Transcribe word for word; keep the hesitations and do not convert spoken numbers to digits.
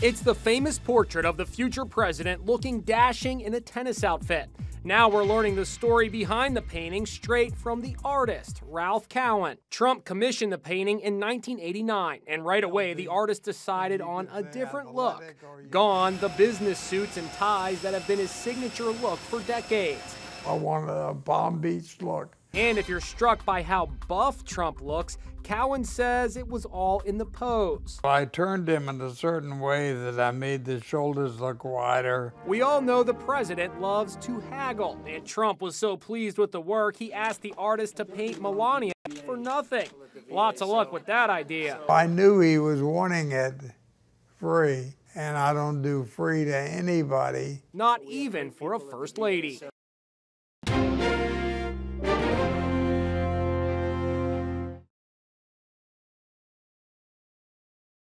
It's the famous portrait of the future president looking dashing in a tennis outfit. Now we're learning the story behind the painting straight from the artist, Ralph Cowan. Trump commissioned the painting in nineteen eighty-nine, and right away the artist decided on a different look. Gone the business suits and ties that have been his signature look for decades. I wanted a Palm Beach look. And if you're struck by how buff Trump looks, Cowan says it was all in the pose. I turned him in a certain way that I made the shoulders look wider. We all know the president loves to haggle, and Trump was so pleased with the work he asked the artist to paint Melania for nothing. Lots of luck with that idea. I knew he was wanting it free, and I don't do free to anybody. Not even for a first lady.